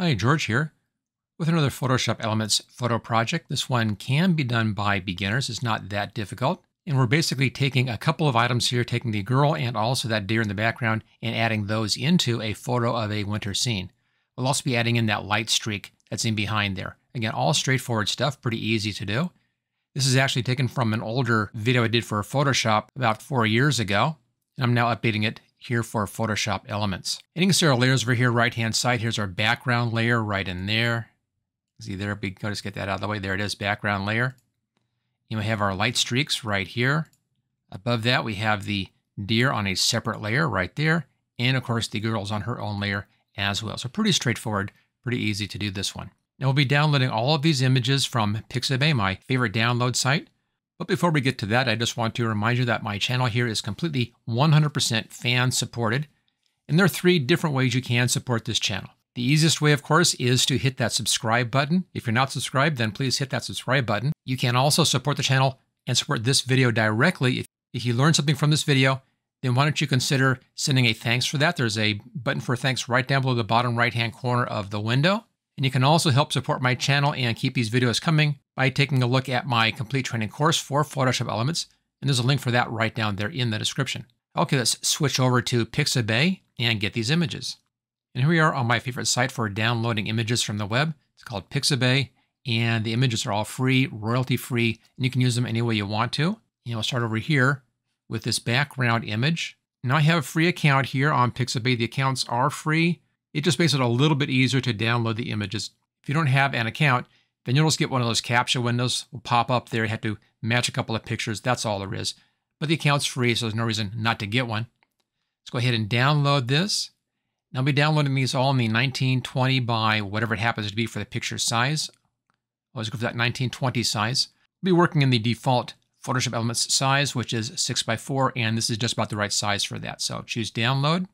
Hi, George here with another Photoshop Elements photo project. This one can be done by beginners. It's not that difficult. And we're basically taking a couple of items here, taking the girl and also that deer in the background and adding those into a photo of a winter scene. We'll also be adding in that light streak that's in behind there. Again, all straightforward stuff, pretty easy to do. This is actually taken from an older video I did for Photoshop about 4 years ago. And I'm now updating it here for Photoshop Elements. And you can see our layers over here, right-hand side. Here's our background layer right in there. See there, we can just get that out of the way. There it is, background layer. And we have our light streaks right here. Above that, we have the deer on a separate layer right there. And of course, the girl's on her own layer as well. So pretty straightforward, pretty easy to do this one. Now we'll be downloading all of these images from Pixabay, my favorite download site. But before we get to that, I just want to remind you that my channel here is completely 100% fan supported. And there are three different ways you can support this channel. The easiest way, of course, is to hit that subscribe button. If you're not subscribed, then please hit that subscribe button. You can also support the channel and support this video directly. If you learn something from this video, then why don't you consider sending a thanks for that? There's a button for thanks right down below the bottom right-hand corner of the window. And you can also help support my channel and keep these videos coming by taking a look at my complete training course for Photoshop Elements. And there's a link for that right down there in the description. Okay, let's switch over to Pixabay and get these images. And here we are on my favorite site for downloading images from the web. It's called Pixabay, and the images are all free, royalty-free, and you can use them any way you want to. And we'll start over here with this background image. Now I have a free account here on Pixabay. The accounts are free. It just makes it a little bit easier to download the images. If you don't have an account, then you'll just get one of those CAPTCHA windows will pop up there. You have to match a couple of pictures. That's all there is. But the account's free, so there's no reason not to get one. Let's go ahead and download this. Now I'll be downloading these all in the 1920 by whatever it happens to be for the picture size. Always go for that 1920 size. I'll be working in the default Photoshop Elements size, which is 6x4, and this is just about the right size for that. So choose download.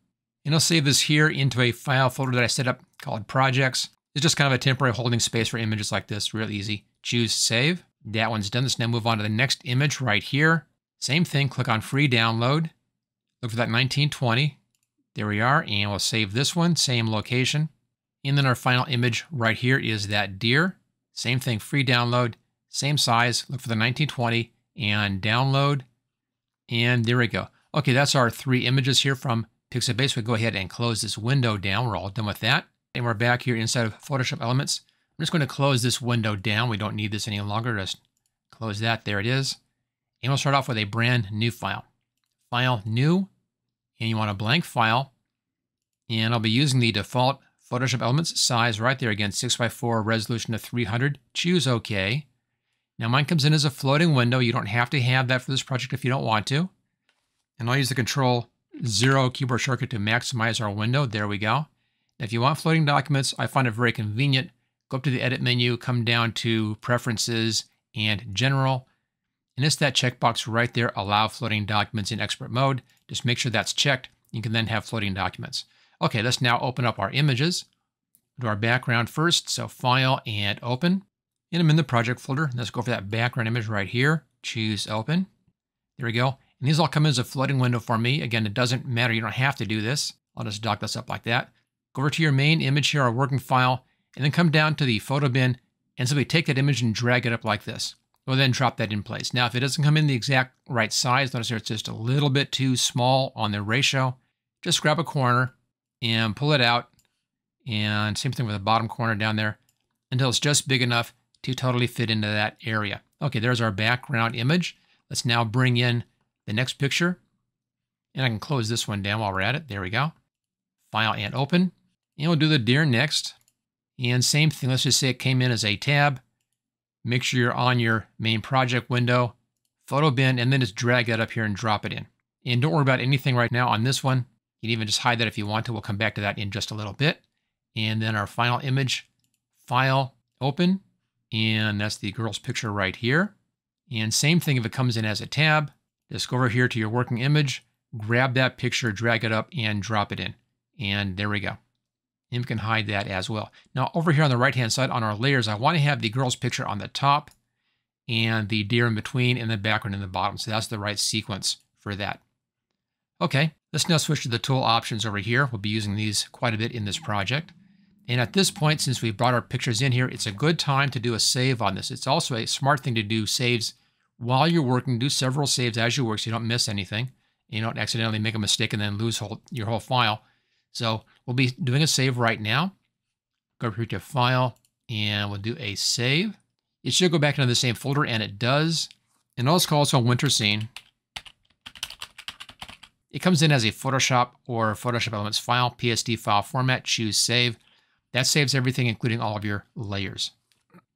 And I'll save this here into a file folder that I set up called Projects. It's just kind of a temporary holding space for images like this, real easy. Choose Save. That one's done. Let's now move on to the next image right here. Same thing, click on Free Download. Look for that 1920. There we are, and we'll save this one, same location. And then our final image right here is that deer. Same thing, free download, same size. Look for the 1920 and download. And there we go. Okay, that's our three images here from Pixabay. We go ahead and close this window down. We're all done with that. And we're back here inside of Photoshop Elements. I'm just going to close this window down. We don't need this any longer. Just close that. There it is. And we'll start off with a brand new file. File new. And you want a blank file. And I'll be using the default Photoshop Elements size right there. Again, 6x4, resolution of 300. Choose OK. Now mine comes in as a floating window. You don't have to have that for this project if you don't want to. And I'll use the Control-0 keyboard shortcut to maximize our window. There we go. If you want floating documents, I find it very convenient. Go up to the Edit menu, come down to Preferences and General, and it's that checkbox right there, Allow Floating Documents in Expert Mode. Just make sure that's checked. You can then have floating documents. Okay, let's now open up our images. Do our background first, so File and Open. And I'm in the Project folder. Let's go for that background image right here. Choose Open. There we go. And these all come in as a floating window for me. Again, it doesn't matter. You don't have to do this. I'll just dock this up like that. Go over to your main image here, our working file, and then come down to the photo bin and simply take that image and drag it up like this. We'll then drop that in place. Now, if it doesn't come in the exact right size, notice here it's just a little bit too small on the ratio. Just grab a corner and pull it out. And same thing with the bottom corner down there until it's just big enough to totally fit into that area. Okay, there's our background image. Let's now bring in the next picture. And I can close this one down while we're at it. There we go. File and Open. And we'll do the deer next. And same thing, let's just say it came in as a tab. Make sure you're on your main project window, photo bin, and then just drag that up here and drop it in. And don't worry about anything right now on this one. You can even just hide that if you want to. We'll come back to that in just a little bit. And then our final image, File, Open. And that's the girl's picture right here. And same thing if it comes in as a tab. Just go over here to your working image, grab that picture, drag it up, and drop it in. And there we go. And we can hide that as well. Now over here on the right-hand side on our layers, I want to have the girl's picture on the top and the deer in between and the background in the bottom. So that's the right sequence for that. Okay, let's now switch to the tool options over here. We'll be using these quite a bit in this project. And at this point, since we've brought our pictures in here, it's a good time to do a save on this. It's also a smart thing to do saves while you're working. Do several saves as you work so you don't miss anything. You don't accidentally make a mistake and then lose your whole file. So we'll be doing a save right now. Go over here to File, and we'll do a save. It should go back into the same folder, and it does. And let's call this a winter scene. It comes in as a Photoshop or Photoshop Elements file, PSD file format, choose save. That saves everything, including all of your layers.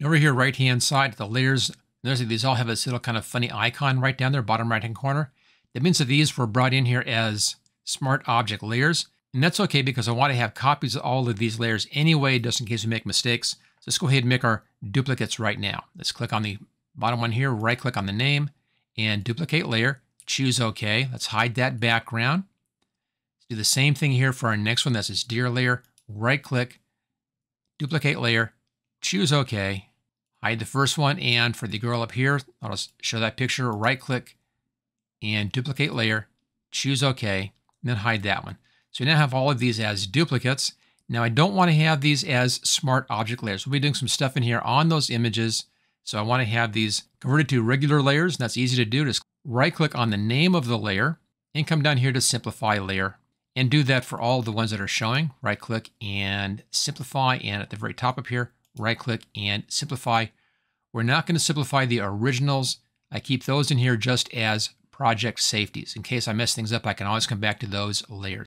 Over here, right-hand side, the layers, notice that these all have this little kind of funny icon right down there, bottom right-hand corner. That means that these were brought in here as smart object layers. And that's okay because I want to have copies of all of these layers anyway, just in case we make mistakes. So let's go ahead and make our duplicates right now. Let's click on the bottom one here, right-click on the name, and duplicate layer. Choose OK. Let's hide that background. Let's do the same thing here for our next one. That says deer layer. Right-click, duplicate layer, choose OK. Hide the first one, and for the girl up here, I'll just show that picture. Right-click, and duplicate layer, choose OK, and then hide that one. So we now have all of these as duplicates. Now I don't want to have these as smart object layers. We'll be doing some stuff in here on those images. So I want to have these converted to regular layers. And that's easy to do. Just right-click on the name of the layer and come down here to Simplify Layer. And do that for all the ones that are showing. Right-click and Simplify. And at the very top up here, right-click and Simplify. We're not going to simplify the originals. I keep those in here just as project safeties. In case I mess things up, I can always come back to those layers.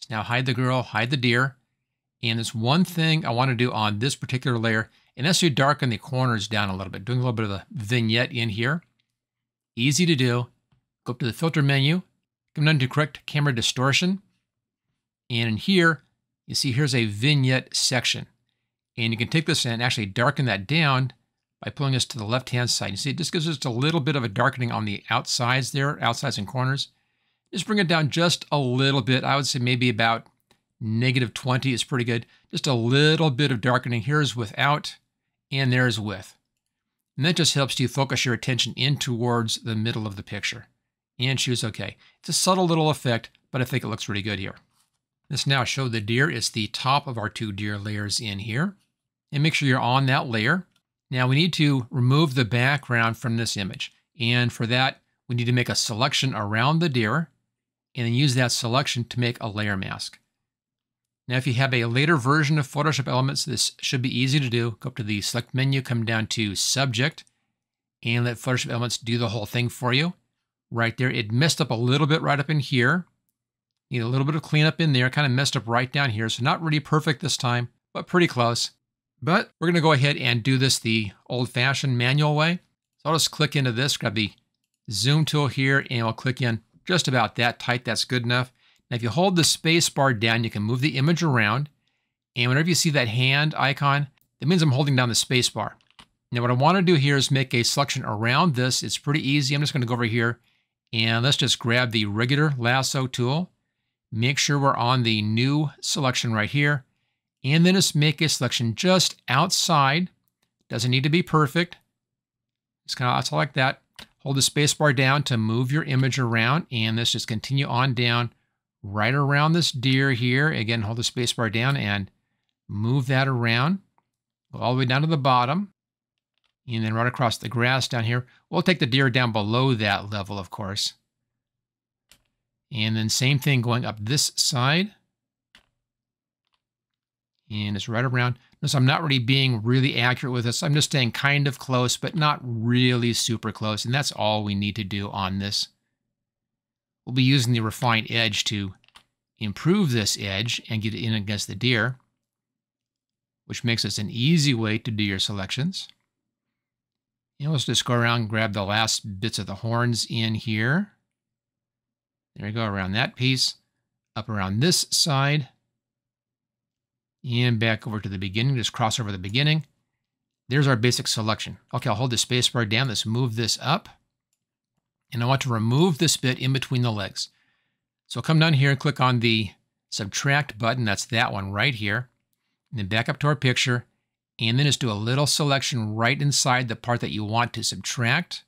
So now hide the girl, hide the deer. And there's one thing I want to do on this particular layer, and that's to darken the corners down a little bit, doing a little bit of a vignette in here. Easy to do. Go up to the filter menu, come down to correct camera distortion. And in here, you see here's a vignette section. And you can take this and actually darken that down by pulling this to the left-hand side. You see, it just gives us just a little bit of a darkening on the outsides there, outsides and corners. Just bring it down just a little bit. I would say maybe about -20 is pretty good. Just a little bit of darkening. Here's without, and there's with. And that just helps you focus your attention in towards the middle of the picture. And choose OK. It's a subtle little effect, but I think it looks really good here. Let's now show the deer. It's the top of our two deer layers in here. And make sure you're on that layer. Now we need to remove the background from this image. And for that, we need to make a selection around the deer and then use that selection to make a layer mask. Now, if you have a later version of Photoshop Elements, this should be easy to do. Go up to the Select menu, come down to Subject, and let Photoshop Elements do the whole thing for you. Right there, it messed up a little bit right up in here. Need a little bit of cleanup in there, kind of messed up right down here. So not really perfect this time, but pretty close. But we're going to go ahead and do this the old-fashioned manual way. So I'll just click into this, grab the Zoom tool here, and I'll click in just about that tight. That's good enough. Now, if you hold the space bar down, you can move the image around. And whenever you see that hand icon, that means I'm holding down the space bar. Now, what I want to do here is make a selection around this. It's pretty easy. I'm just going to go over here and let's just grab the regular lasso tool. Make sure we're on the new selection right here. And then just make a selection just outside. Doesn't need to be perfect. Just kind of outside like that. Hold the space bar down to move your image around. And let's just continue on down. Right around this deer here. Again, hold the spacebar down and move that around. Go all the way down to the bottom. And then right across the grass down here. We'll take the deer down below that level, of course. And then same thing going up this side. And it's right around. Notice I'm not really being really accurate with this. I'm just staying kind of close, but not really super close. And that's all we need to do on this. We'll be using the refined edge to improve this edge and get it in against the deer, which makes this an easy way to do your selections. And let's just go around and grab the last bits of the horns in here. There we go, around that piece, up around this side, and back over to the beginning. Just cross over the beginning. There's our basic selection. Okay, I'll hold the spacebar down. Let's move this up. And I want to remove this bit in between the legs. So come down here and click on the Subtract button. That's that one right here. And then back up to our picture. And then just do a little selection right inside the part that you want to subtract.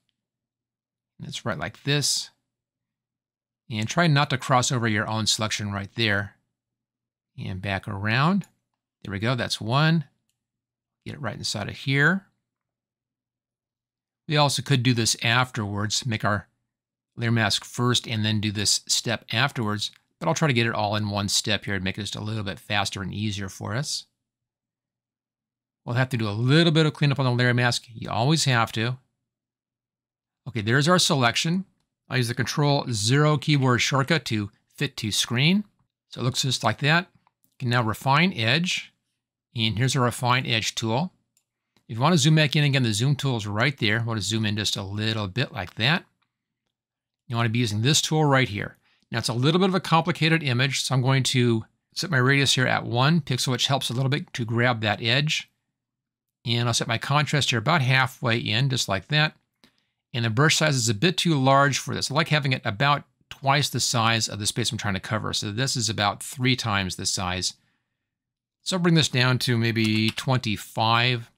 And it's right like this. And try not to cross over your own selection right there. And back around. There we go. That's one. Get it right inside of here. We also could do this afterwards, make our layer mask first and then do this step afterwards, but I'll try to get it all in one step here and make it just a little bit faster and easier for us. We'll have to do a little bit of cleanup on the layer mask. You always have to. Okay, there's our selection. I'll use the Control-0 keyboard shortcut to fit to screen. So it looks just like that. You can now refine edge. And here's our refine edge tool. If you want to zoom back in again, the zoom tool is right there. I want to zoom in just a little bit like that. You want to be using this tool right here. Now it's a little bit of a complicated image, so I'm going to set my radius here at 1 pixel, which helps a little bit to grab that edge. And I'll set my contrast here about halfway in, just like that. And the brush size is a bit too large for this. I like having it about twice the size of the space I'm trying to cover. So this is about 3 times the size. So I'll bring this down to maybe 25.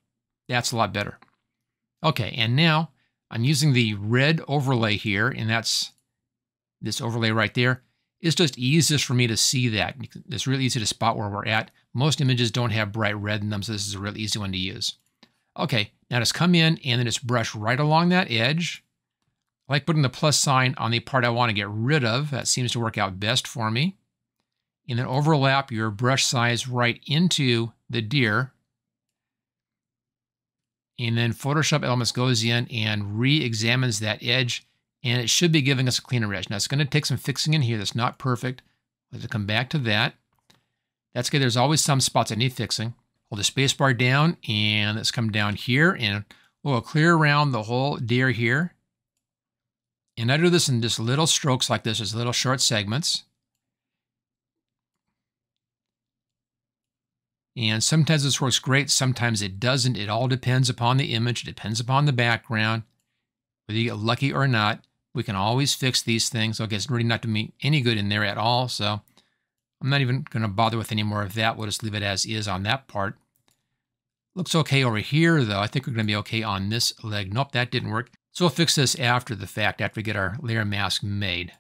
That's a lot better. Okay, and now I'm using the red overlay here, and that's this overlay right there. It's just easiest for me to see that. It's really easy to spot where we're at. Most images don't have bright red in them, so this is a real easy one to use. Okay, now just come in and then just brush right along that edge. I like putting the plus sign on the part I want to get rid of. That seems to work out best for me. And then overlap your brush size right into the deer. And then Photoshop Elements goes in and re-examines that edge, and it should be giving us a cleaner edge. Now it's going to take some fixing in here. That's not perfect. We'll have to come back to that. That's good. There's always some spots that need fixing. Hold the space bar down, and let's come down here, and we'll clear around the whole deer here. And I do this in just little strokes like this, just little short segments. And sometimes this works great, sometimes it doesn't. It all depends upon the image, it depends upon the background, whether you get lucky or not. We can always fix these things. Okay, it's really not doing me any good in there at all, so I'm not even going to bother with any more of that. We'll just leave it as is on that part. Looks okay over here, though. I think we're going to be okay on this leg. Nope, that didn't work. So we'll fix this after the fact, after we get our layer mask made.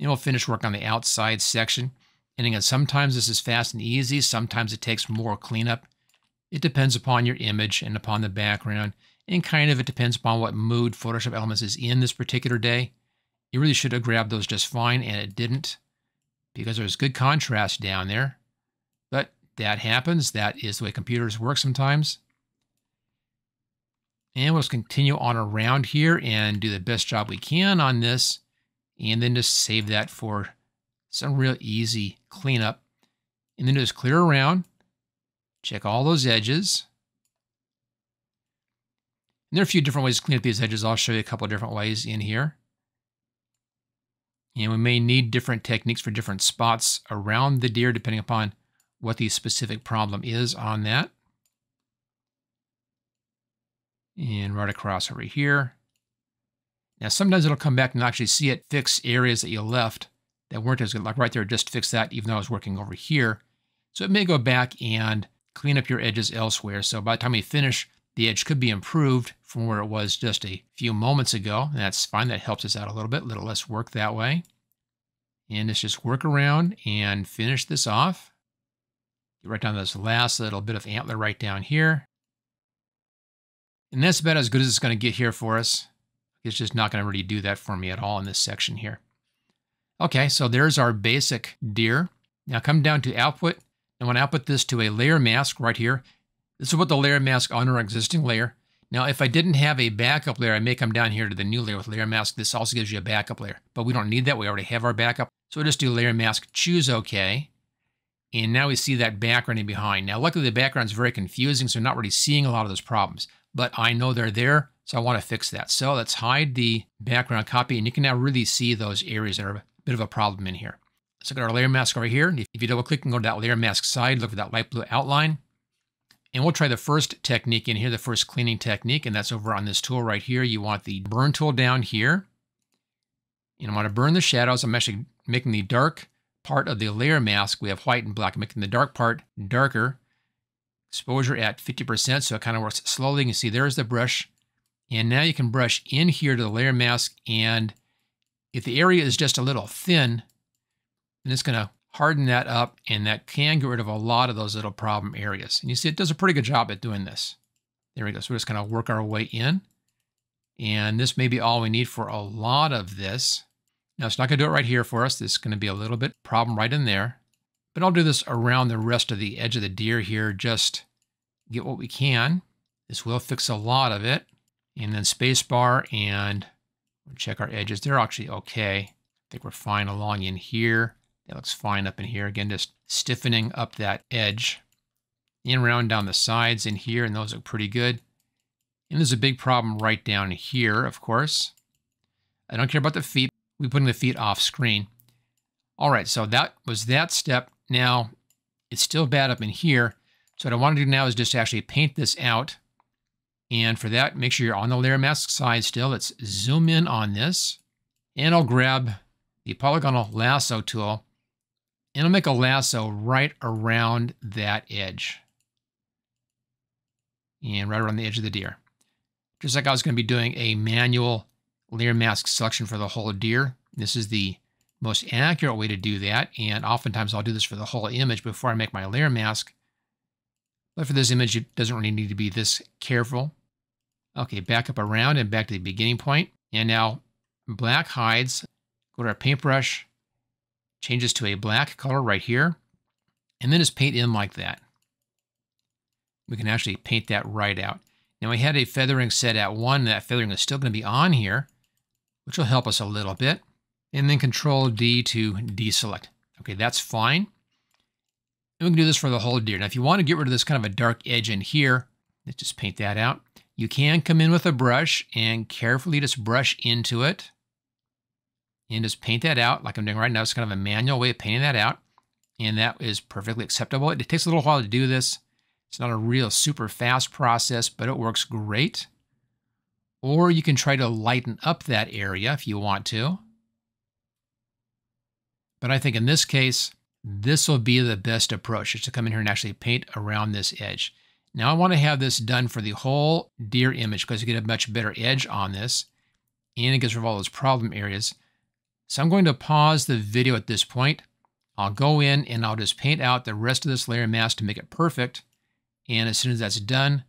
And we'll finish work on the outside section. And again, sometimes this is fast and easy. Sometimes it takes more cleanup. It depends upon your image and upon the background. And kind of it depends upon what mood Photoshop Elements is in this particular day. You really should have grabbed those just fine, and it didn't, because there's good contrast down there. But that happens. That is the way computers work sometimes. And we'll just continue on around here and do the best job we can on this. And then just save that for some real easy cleanup. And then just clear around, check all those edges. And there are a few different ways to clean up these edges. I'll show you a couple of different ways in here. And we may need different techniques for different spots around the deer, depending upon what the specific problem is on that. And right across over here. Now, sometimes it'll come back and actually see it fix areas that you left that weren't as good, like right there, just fix that, even though I was working over here. So it may go back and clean up your edges elsewhere. So by the time we finish, the edge could be improved from where it was just a few moments ago. And that's fine. That helps us out a little bit, a little less work that way. And let's just work around and finish this off. Get right down to this last little bit of antler right down here. And that's about as good as it's going to get here for us. It's just not going to really do that for me at all in this section here. Okay, so there's our basic deer. Now come down to output. I want to output this to a layer mask right here. This will put the layer mask on our existing layer. Now, if I didn't have a backup layer, I may come down here to the new layer with layer mask. This also gives you a backup layer, but we don't need that. We already have our backup. So we'll just do layer mask, choose OK. And now we see that background behind. Now, luckily the background is very confusing, so we're not really seeing a lot of those problems, but I know they're there. So I want to fix that. So let's hide the background copy, and you can now really see those areas that are a bit of a problem in here. Let's look at our layer mask over here. If you double click and go to that layer mask side, look for that light blue outline. And we'll try the first technique in here, the first cleaning technique, and that's over on this tool right here. You want the burn tool down here. And I want to burn the shadows. I'm actually making the dark part of the layer mask. We have white and black. I'm making the dark part darker. Exposure at 50%, so it kind of works slowly. You can see there's the brush. And now you can brush in here to the layer mask. And if the area is just a little thin, then it's going to harden that up, and that can get rid of a lot of those little problem areas. And you see it does a pretty good job at doing this. There we go. So we're just going to work our way in. And this may be all we need for a lot of this. Now, it's not going to do it right here for us. This is going to be a little bit problem right in there. But I'll do this around the rest of the edge of the deer here. Just get what we can. This will fix a lot of it. And then spacebar, and we'll check our edges. They're actually okay. I think we're fine along in here. That looks fine up in here. Again, just stiffening up that edge. And round down the sides in here, and those look pretty good. And there's a big problem right down here, of course. I don't care about the feet. We're putting the feet off screen. All right, so that was that step. Now, it's still bad up in here. So what I want to do now is just actually paint this out. And for that, make sure you're on the layer mask side still. Let's zoom in on this. And I'll grab the polygonal lasso tool. And I'll make a lasso right around that edge. And right around the edge of the deer. Just like I was going to be doing a manual layer mask selection for the whole deer. This is the most accurate way to do that. And oftentimes I'll do this for the whole image before I make my layer mask. But for this image, it doesn't really need to be this careful. Okay, back up around and back to the beginning point. And now black hides. Go to our paintbrush. Changes to a black color right here. And then just paint in like that. We can actually paint that right out. Now we had a feathering set at 1. That feathering is still going to be on here, which will help us a little bit. And then Control-D to deselect. Okay, that's fine. And we can do this for the whole deer. Now, if you want to get rid of this kind of a dark edge in here, let's just paint that out. You can come in with a brush and carefully just brush into it. And just paint that out like I'm doing right now. It's kind of a manual way of painting that out. And that is perfectly acceptable. It takes a little while to do this. It's not a real super fast process, but it works great. Or you can try to lighten up that area if you want to. But I think in this case, this will be the best approach, is to come in here and actually paint around this edge. Now I want to have this done for the whole deer image because you get a much better edge on this. And it gets rid of all those problem areas. So I'm going to pause the video at this point. I'll go in and I'll just paint out the rest of this layer mask to make it perfect. And as soon as that's done,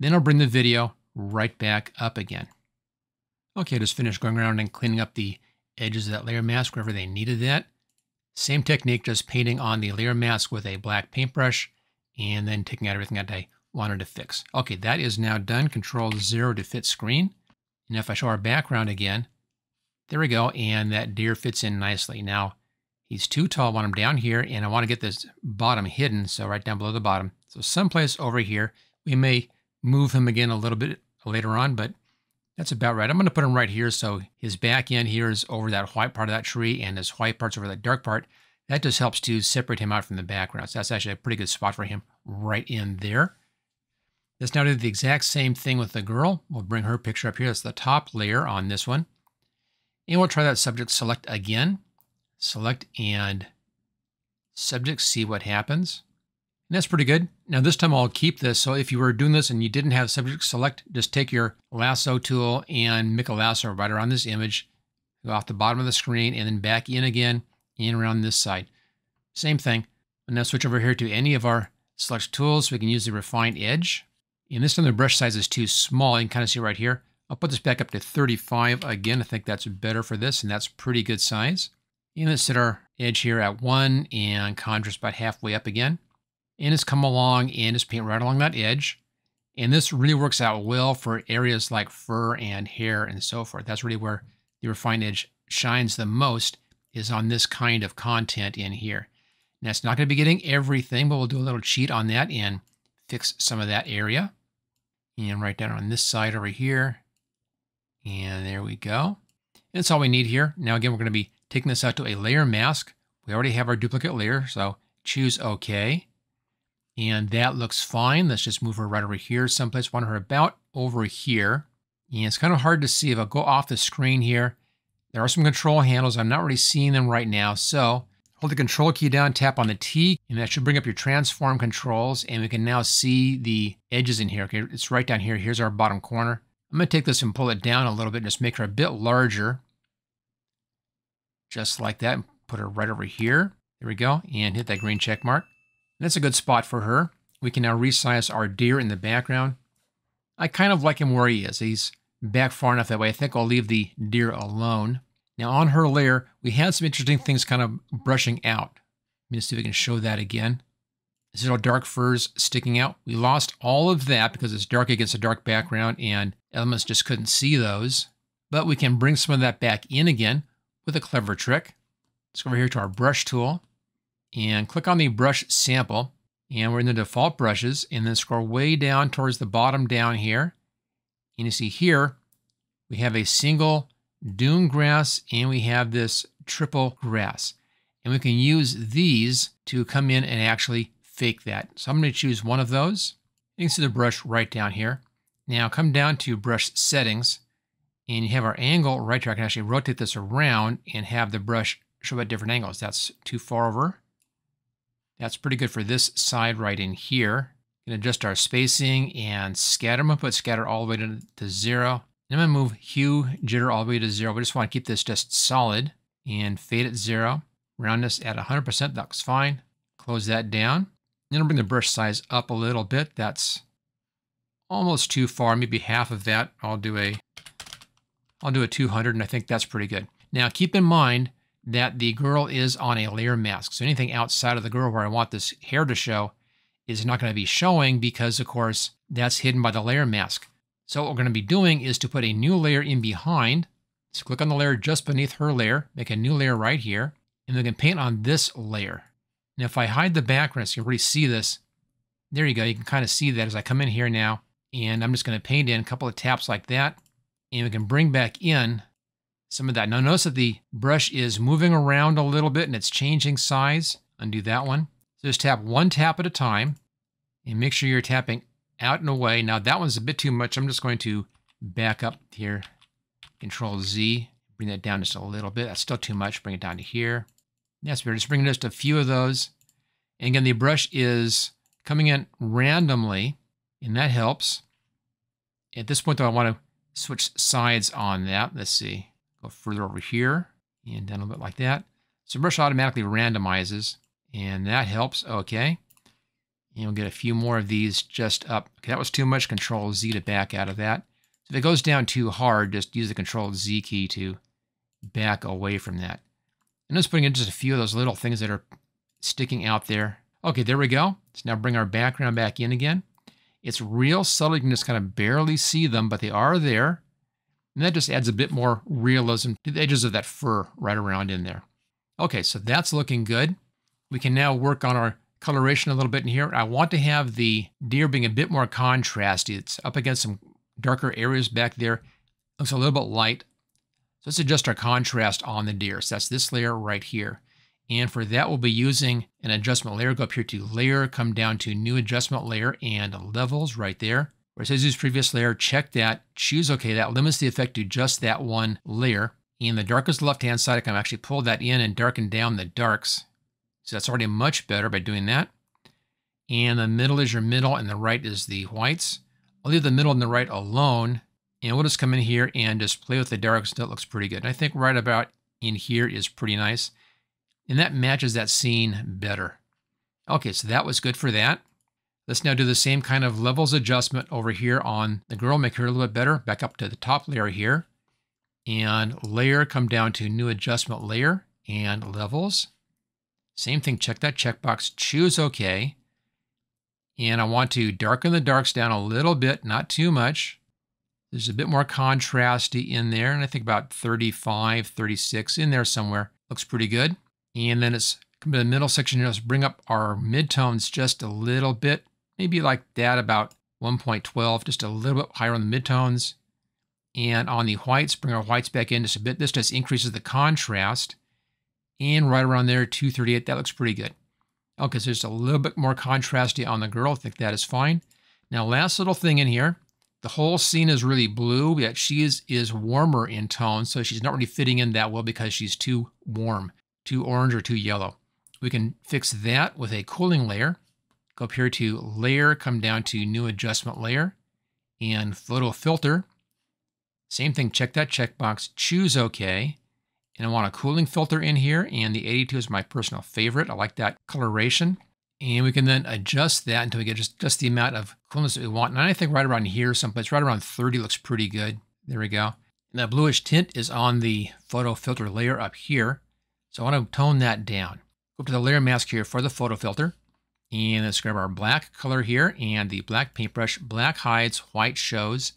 then I'll bring the video right back up again. Okay, just finished going around and cleaning up the edges of that layer mask wherever they needed that. Same technique, just painting on the layer mask with a black paintbrush and then taking out everything that I wanted to fix. Okay, that is now done. Control-0 to fit screen. And if I show our background again, there we go. And that deer fits in nicely. Now, he's too tall. I want him down here, and I want to get this bottom hidden, so right down below the bottom. So someplace over here. We may move him again a little bit later on, but that's about right. I'm going to put him right here, so his back end here is over that white part of that tree, and his white part's over that dark part. That just helps to separate him out from the background. So that's actually a pretty good spot for him right in there. Let's now do the exact same thing with the girl. We'll bring her picture up here. That's the top layer on this one. And we'll try that subject select again. Select and subject, see what happens. And that's pretty good. Now this time I'll keep this. So if you were doing this and you didn't have subject select, just take your lasso tool and make a lasso right around this image. Go off the bottom of the screen and then back in again and around this side. Same thing. And now switch over here to any of our select tools. So we can use the refine edge. And this time the brush size is too small. You can kind of see right here. I'll put this back up to 35 again. I think that's better for this, and that's pretty good size. And let's set our edge here at 1 and contrast about halfway up again. And just come along and just paint right along that edge. And this really works out well for areas like fur and hair and so forth. That's really where the refined edge shines the most, is on this kind of content in here. Now it's not going to be getting everything, but we'll do a little cheat on that and fix some of that area. And right down on this side over here. And there we go. And that's all we need here. Now again, we're going to be taking this out to a layer mask. We already have our duplicate layer, so choose OK. And that looks fine. Let's just move her right over here someplace. I want her about over here. And it's kind of hard to see. If I go off the screen here, there are some control handles. I'm not really seeing them right now. So hold the control key down, tap on the T, and that should bring up your transform controls. And we can now see the edges in here. Okay, it's right down here. Here's our bottom corner. I'm going to take this and pull it down a little bit and just make her a bit larger. Just like that. And put her right over here. There we go, and hit that green check mark. And that's a good spot for her. We can now resize our deer in the background. I kind of like him where he is. He's back far enough that way. I think I'll leave the deer alone. Now on her layer, we had some interesting things kind of brushing out. Let me see if we can show that again. This is our dark furs sticking out. We lost all of that because it's dark against a dark background and Elements just couldn't see those. But we can bring some of that back in again with a clever trick. Let's go over here to our brush tool and click on the brush sample. And we're in the default brushes and then scroll way down towards the bottom down here. And you see here, we have a single dune grass and we have this triple grass. And we can use these to come in and actually fake that. So I'm going to choose one of those. You can see the brush right down here. Now come down to brush settings and you have our angle right here. I can actually rotate this around and have the brush show at different angles. That's too far over. That's pretty good for this side right in here. Can adjust our spacing and scatter. I'm going to put scatter all the way to 0. And I'm going to move hue, jitter all the way to 0. We just want to keep this just solid and fade at 0. Roundness at 100%. That's fine. Close that down. Then I'll bring the brush size up a little bit. That's almost too far. Maybe half of that. I'll do a 200, and I think that's pretty good. Now keep in mind that the girl is on a layer mask. So anything outside of the girl where I want this hair to show is not going to be showing because, of course, that's hidden by the layer mask. So what we're going to be doing is to put a new layer in behind. So click on the layer just beneath her layer, make a new layer right here, and we can paint on this layer. Now, if I hide the background, so you can really see this. There you go. You can kind of see that as I come in here now, and I'm just going to paint in a couple of taps like that, and we can bring back in some of that. Now, notice that the brush is moving around a little bit, and it's changing size. Undo that one. So just tap one tap at a time, and make sure you're tapping out and away. Now, that one's a bit too much. I'm just going to back up here, Control-Z, bring that down just a little bit. That's still too much. Bring it down to here. Yes, we're just bringing just a few of those. And again, the brush is coming in randomly, and that helps. At this point, though, I want to switch sides on that. Let's see. Go further over here, and down a little bit like that. So brush automatically randomizes, and that helps. Okay. And we'll get a few more of these just up. Okay, that was too much. Control-Z to back out of that. So if it goes down too hard, just use the Control-Z key to back away from that. I'm just putting in just a few of those little things that are sticking out there. Okay, there we go. Let's now bring our background back in again. It's real subtle. You can just kind of barely see them, but they are there. And that just adds a bit more realism to the edges of that fur right around in there. Okay, so that's looking good. We can now work on our coloration a little bit in here. I want to have the deer being a bit more contrasty. It's up against some darker areas back there. Looks a little bit light. So let's adjust our contrast on the deer. So that's this layer right here. And for that, we'll be using an adjustment layer. Go up here to layer, come down to new adjustment layer and levels right there. Where it says use previous layer, check that, choose okay. That limits the effect to just that one layer. And the darkest left-hand side, I can actually pull that in and darken down the darks. So that's already much better by doing that. And the middle is your middle and the right is the whites. I'll leave the middle and the right alone. And we'll just come in here and just play with the darks. That looks pretty good. And I think right about in here is pretty nice. And that matches that scene better. Okay, so that was good for that. Let's now do the same kind of levels adjustment over here on the girl. Make her a little bit better. Back up to the top layer here. And layer, come down to new adjustment layer and levels. Same thing, check that checkbox, choose OK. And I want to darken the darks down a little bit, not too much. There's a bit more contrasty in there, and I think about 35, 36 in there somewhere. Looks pretty good. And then it's come to the middle section here. Let's bring up our midtones just a little bit, maybe like that, about 1.12, just a little bit higher on the midtones. And on the whites, bring our whites back in just a bit. This just increases the contrast. And right around there, 238, that looks pretty good. Okay, so just a little bit more contrasty on the girl. I think that is fine. Now, last little thing in here. The whole scene is really blue, yet she is warmer in tone, so she's not really fitting in that well because she's too warm, too orange or too yellow. We can fix that with a cooling layer. Go up here to layer, come down to new adjustment layer, and photo filter. Same thing, check that checkbox, choose OK. And I want a cooling filter in here, and the 82 is my personal favorite. I like that coloration. And we can then adjust that until we get just the amount of coolness that we want. And I think right around here someplace, right around 30 looks pretty good. There we go. And that bluish tint is on the photo filter layer up here. So I want to tone that down. Go up to the layer mask here for the photo filter. And let's grab our black color here and the black paintbrush. Black hides, white shows.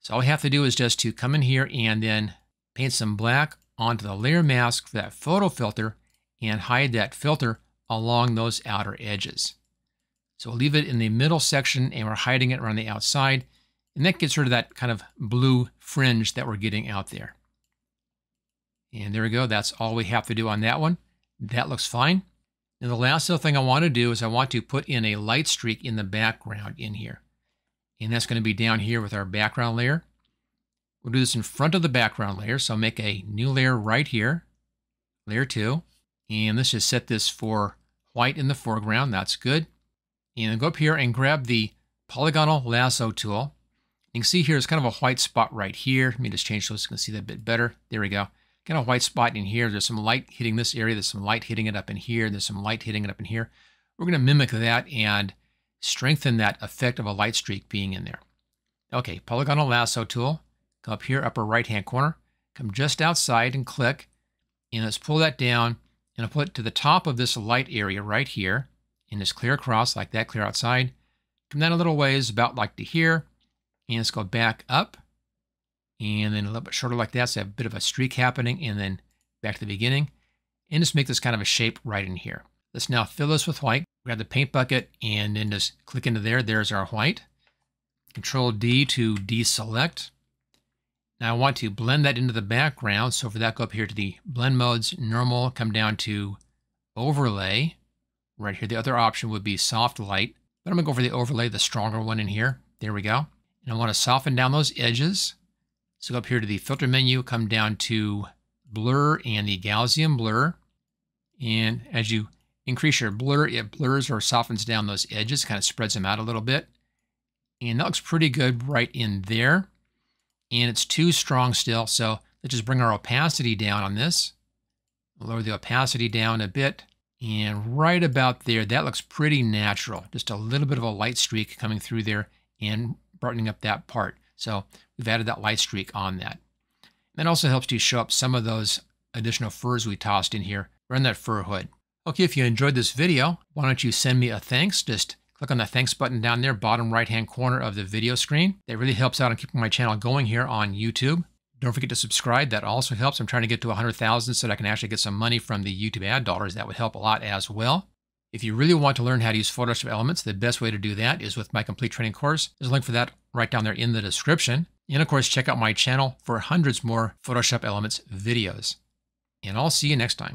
So all we have to do is just to come in here and then paint some black onto the layer mask for that photo filter and hide that filter along those outer edges. So we'll leave it in the middle section and we're hiding it around the outside. And that gets rid of that kind of blue fringe that we're getting out there. And there we go. That's all we have to do on that one. That looks fine. And the last little thing I want to do is I want to put in a light streak in the background in here. And that's going to be down here with our background layer. We'll do this in front of the background layer. So make a new layer right here, layer 2. And let's just set this for white in the foreground. That's good. And then go up here and grab the polygonal lasso tool. You can see here it's kind of a white spot right here. Let me just change those so you can see that a bit better. There we go. Kind of a white spot in here. There's some light hitting this area. There's some light hitting it up in here. There's some light hitting it up in here. We're going to mimic that and strengthen that effect of a light streak being in there. Okay, polygonal lasso tool. Come up here, upper right-hand corner. Come just outside and click. And let's pull that down. And I'll put it to the top of this light area right here. And just clear across like that, clear outside. Come down a little ways, about like to here. And let's go back up. And then a little bit shorter like that, so I have a bit of a streak happening. And then back to the beginning. And just make this kind of a shape right in here. Let's now fill this with white. Grab the paint bucket and then just click into there. There's our white. Control-D to deselect. Now I want to blend that into the background. So for that, go up here to the blend modes, normal, come down to overlay. Right here, the other option would be soft light. But I'm going to go for the overlay, the stronger one in here. There we go. And I want to soften down those edges. So go up here to the filter menu, come down to blur and the Gaussian blur. And as you increase your blur, it blurs or softens down those edges, kind of spreads them out a little bit. And that looks pretty good right in there. And it's too strong still, so let's just bring our opacity down on this. Lower the opacity down a bit. And right about there, that looks pretty natural. Just a little bit of a light streak coming through there and brightening up that part. So we've added that light streak on that. That also helps to show up some of those additional furs we tossed in here. Run that fur hood. Okay, if you enjoyed this video, why don't you send me a thanks? Just click on the thanks button down there, bottom right-hand corner of the video screen. That really helps out in keeping my channel going here on YouTube. Don't forget to subscribe. That also helps. I'm trying to get to 100,000 so that I can actually get some money from the YouTube ad dollars. That would help a lot as well. If you really want to learn how to use Photoshop Elements, the best way to do that is with my complete training course. There's a link for that right down there in the description. And of course, check out my channel for hundreds more Photoshop Elements videos. And I'll see you next time.